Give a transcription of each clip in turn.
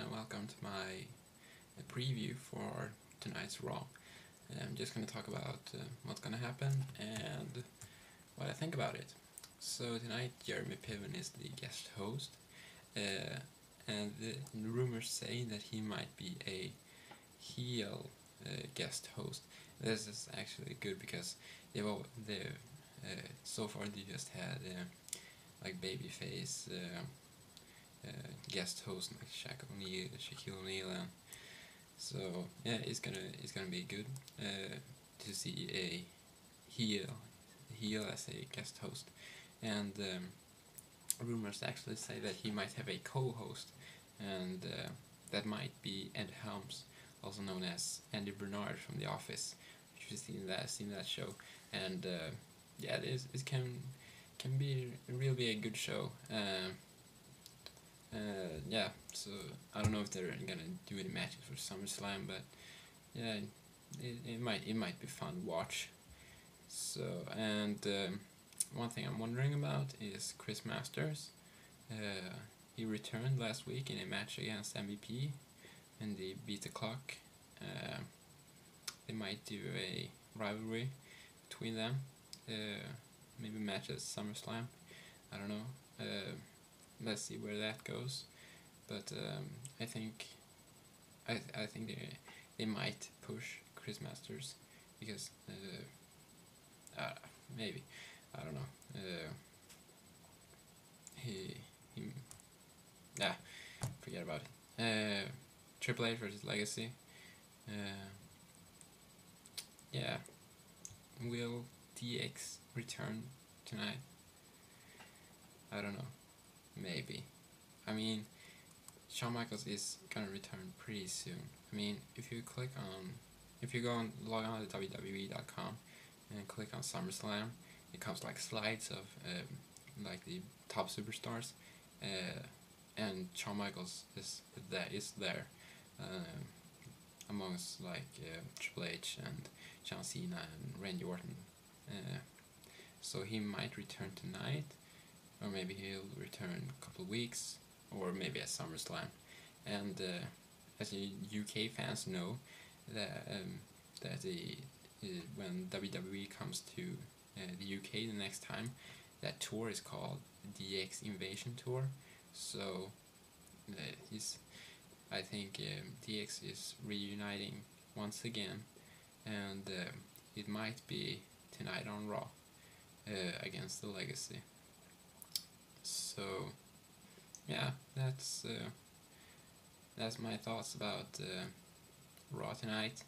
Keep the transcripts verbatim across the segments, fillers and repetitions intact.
and welcome to my preview for tonight's Raw. I'm just going to talk about uh, what's going to happen and what I think about it. So tonight Jeremy Piven is the guest host, uh, and the rumors say that he might be a heel uh, guest host. This is actually good because they've all, they've, uh, so far they just had uh, like babyface uh, uh, guest host like Shaquille O'Neal, Shaquille O'Neal, and so yeah, it's gonna it's gonna be good uh, to see a heel heel as a guest host. And um, rumors actually say that he might have a co-host, and uh, that might be Ed Helms, also known as Andy Bernard from The Office. You've seen that seen that show, and uh, yeah, it is it can can be really a good show. Uh, uh, yeah, so I don't know if they're gonna do any matches for SummerSlam, but yeah, it it might it might be fun to watch. So and. Um, One thing I'm wondering about is Chris Masters. Uh, he returned last week in a match against M V P, and they beat the clock. Uh, they might do a rivalry between them. Uh, maybe a match at SummerSlam. I don't know. Uh, let's see where that goes. But um, I think I th I think they they might push Chris Masters because uh, uh, maybe. I don't know. Uh, he, he, yeah, forget about it. Uh, Triple H versus Legacy. Uh, yeah, will D X return tonight? I don't know. Maybe. I mean, Shawn Michaels is gonna return pretty soon. I mean, if you click on, if you go on log on to W W E dot com and click on SummerSlam. It comes like slides of um, like the top superstars, uh, and Shawn Michaels is there is there uh, amongst like uh, Triple H and John Cena and Randy Orton, uh, so he might return tonight, or maybe he'll return in a couple of weeks, or maybe at SummerSlam. And uh, as U K fans know that um, that the uh, when W W E comes to Uh, the U K the next time, that tour is called D X Invasion Tour. So uh, he's, I think um, D X is reuniting once again, and uh, it might be tonight on Raw uh, against the Legacy. So yeah, that's uh, that's my thoughts about uh, Raw tonight.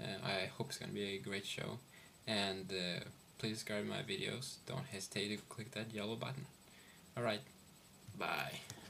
uh, I hope it's gonna be a great show, and uh, please subscribe to my videos. Don't hesitate to click that yellow button. Alright, bye.